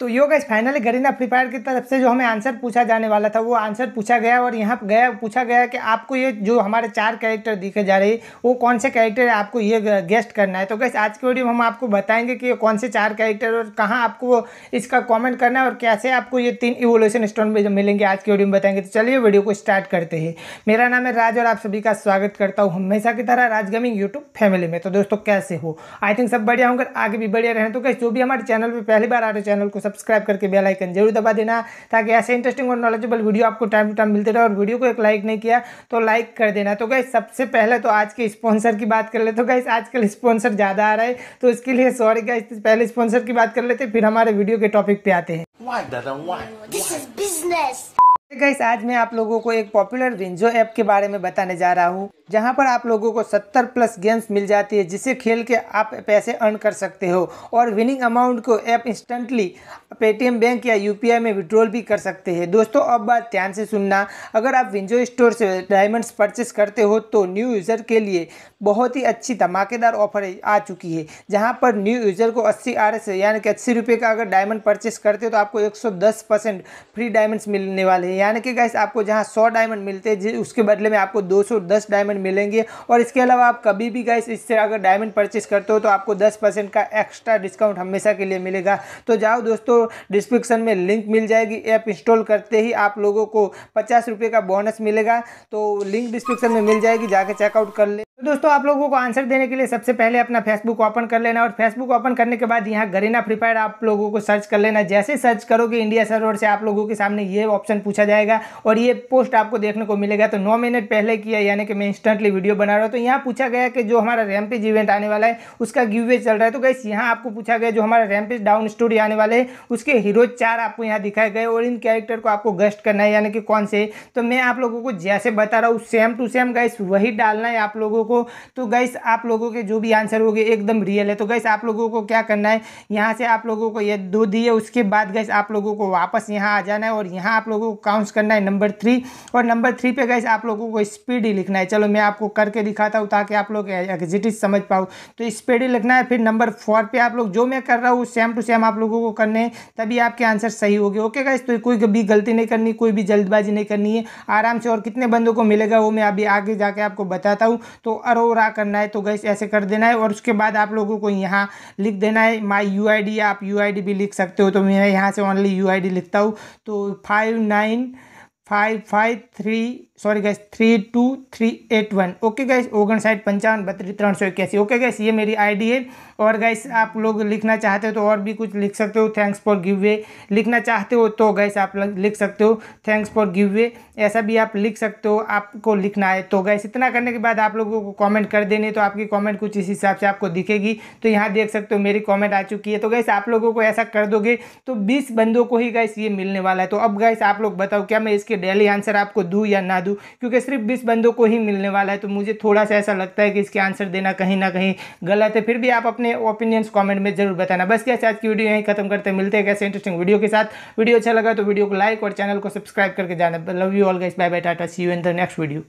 तो yo guys finally Garena free fire की तरफ से जो हमें आंसर पूछा जाने वाला था वो आंसर पूछा गया और यहाँ गया पूछा गया कि आपको ये जो हमारे 4 कैरेक्टर दिखे जा रहे हैं वो कौन से कैरेक्टर है, आपको ये गेस्ट करना है। तो गाइस आज के वीडियो में हम आपको बताएंगे कि कौन से 4 कैरेक्टर और कहाँ आपको इसका कॉमेंट करना है और कैसे आपको ये 3 इवोल्यूशन स्टोन मिलेंगे, आज की वीडियो में बताएंगे। तो चलिए वीडियो को स्टार्ट करते हैं। मेरा नाम है राज और आप सभी का स्वागत करता हूँ हमेशा की तरह राज गेमिंग यूट्यूब फैमिली में। तो दोस्तों कैसे हो, आई थिंक सब बढ़िया होंगे, आगे भी बढ़िया रहे। तो गाइस जो भी हमारे चैनल पर पहली बार आ रहे हो चैनल को सब्सक्राइब करके बेल आइकन जरूर दबा देना ताकि ऐसे इंटरेस्टिंग और नॉलेजेबल वीडियो आपको टाइम टू टाइम मिलते रहे। और वीडियो को एक लाइक नहीं किया तो लाइक कर देना। तो गाइस सबसे पहले तो आज के स्पॉन्सर की बात कर ले। तो गाइस आजकल स्पॉन्सर ज़्यादा आ रहा है तो इसके लिए सॉरी गाइस, पहले स्पॉन्सर की बात कर लेते फिर हमारे वीडियो के टॉपिक पे आते हैं। गाइस आज मैं आप लोगों को एक पॉपुलर विंजो ऐप के बारे में बताने जा रहा हूँ जहाँ पर आप लोगों को 70+ गेम्स मिल जाती है जिसे खेल के आप पैसे अर्न कर सकते हो और विनिंग अमाउंट को ऐप इंस्टेंटली पेटीएम बैंक या यूपीआई में विड्रॉल भी कर सकते हैं। दोस्तों अब बात ध्यान से सुनना, अगर आप विंजो स्टोर से डायमंड्स परचेस करते हो तो न्यू यूज़र के लिए बहुत ही अच्छी धमाकेदार ऑफर आ चुकी है जहाँ पर न्यू यूज़र को 80 RS यानी कि 80 रुपये का अगर डायमंड परचेस करते हो तो आपको 110% फ्री डायमंड्स मिलने वाले हैं। यानी कि गाइस आपको जहाँ 100 डायमंड मिलते हैं उसके बदले में आपको 210 डायमंड मिलेंगे। और इसके अलावा आप कभी भी गाइस इससे अगर डायमंड परचेस करते हो तो आपको 10% का एक्स्ट्रा डिस्काउंट हमेशा के लिए मिलेगा। तो जाओ दोस्तों डिस्क्रिप्शन में लिंक मिल जाएगी, ऐप इंस्टॉल करते ही आप लोगों को 50 रुपये का बोनस मिलेगा। तो लिंक डिस्क्रिप्शन में मिल जाएगी, जाके चेकआउट कर ले। तो दोस्तों आप लोगों को आंसर देने के लिए सबसे पहले अपना फेसबुक ओपन कर लेना और फेसबुक ओपन करने के बाद यहाँ गरेना फ्री फायर आप लोगों को सर्च कर लेना। जैसे सर्च करोगे इंडिया सर्वर से आप लोगों के सामने ये ऑप्शन पूछा जाएगा और ये पोस्ट आपको देखने को मिलेगा। तो 9 मिनट पहले किया यानी कि मैं इंस्टेंटली वीडियो बना रहा हूँ। तो यहाँ पूछा गया कि जो हमारा रैम्पेज इवेंट आने वाला है उसका गिवअवे चल रहा है। तो गाइस यहाँ आपको पूछा गया जो हमारा रैम्पेज डाउन स्टोरी आने वाले है उसके हीरोज 4 आपको यहाँ दिखाए गए और इन कैरेक्टर को आपको गेस्ट करना है यानी कि कौन से। तो मैं आप लोगों को जैसे बता रहा हूँ सेम टू सेम गाइस वही डालना है आप लोगों को। तो गाइस आप लोगों के जो भी आंसर होंगे एकदम रियल है। तो गाइस आप लोगों को क्या करना है, यहाँ से आप लोगों को ये 2 दिए उसके बाद गाइस आप लोगों को वापस यहाँ आ जाना है और यहाँ आप लोगों को काउंट करना है नंबर 3 और नंबर 3 पे गाइस आप लोगों को स्पीड ही लिखना है। चलो मैं आपको करके दिखाता हूँ ताकि आप लोग एग्जिट समझ पाओ। तो स्पीड ही लिखना है। फिर नंबर 4 पे आप लोग जो मैं कर रहा हूँ सेम टू सेम आप लोगों को करने हैं, तभी आपके आंसर सही होगी। ओके गाइस, तो कोई भी गलती नहीं करनी, कोई भी जल्दबाजी नहीं करनी है, आराम से। और कितने बंदों को मिलेगा वो मैं अभी आगे जाके आपको बताता हूँ। तो अरोरा करना है तो गाइस ऐसे कर देना है और उसके बाद आप लोगों को यहाँ लिख देना है माई UID। आप UID भी लिख सकते हो, तो मैं यहाँ से ओनली UID लिखता हूँ। तो 59553238 ओके गाइस, 59553238। ओके गाइस ये मेरी आईडी है और गाइस आप लोग लिखना चाहते हो तो और भी कुछ लिख सकते हो। थैंक्स फॉर गिव वे लिखना चाहते हो तो गाइस आप लिख सकते हो, थैंक्स फॉर गिव वे ऐसा भी आप लिख सकते हो, आपको लिखना है। तो गाइस इतना करने के बाद आप लोगों को कॉमेंट कर देने, तो आपकी कॉमेंट कुछ इस हिसाब से आपको दिखेगी। तो यहाँ देख सकते हो मेरी कॉमेंट आ चुकी है। तो गाइस आप लोगों को ऐसा कर दोगे तो 20 बंदों को ही गाइस ये मिलने वाला है। तो अब गाइस आप लोग बताओ क्या मैं इसके डेली आंसर आपको दूँ या ना दूँ, क्योंकि सिर्फ 20 बंदों को ही मिलने वाला है। तो मुझे थोड़ा सा ऐसा लगता है कि इसके आंसर देना कहीं ना कहीं गलत है। फिर भी आप अपने ओपिनियंस कमेंट में जरूर बताना। बस गाइस आज की वीडियो यहीं खत्म करते हैं, मिलते हैं कैसे इंटरेस्टिंग वीडियो के साथ। वीडियो अच्छा लगा तो वीडियो को लाइक और चैनल को सब्सक्राइब करके जाना। Love you all guys, bye bye, tata, see you in the next video.